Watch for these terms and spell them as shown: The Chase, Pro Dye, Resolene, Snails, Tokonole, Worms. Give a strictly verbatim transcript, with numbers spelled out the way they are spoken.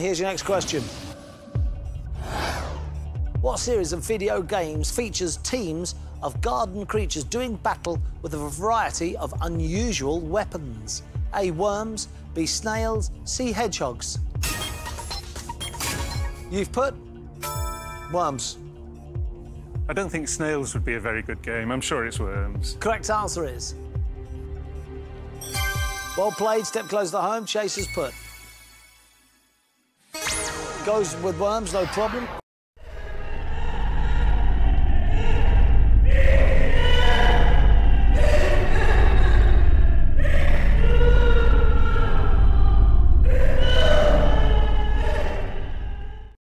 Here's your next question. What series of video games features teams of garden creatures doing battle with a variety of unusual weapons? A. Worms, B. Snails, C. Hedgehogs. You've put... Worms. I don't think Snails would be a very good game. I'm sure it's Worms. Correct answer is... Well played, step close to home, Chase has put. Goes with Worms, no problem.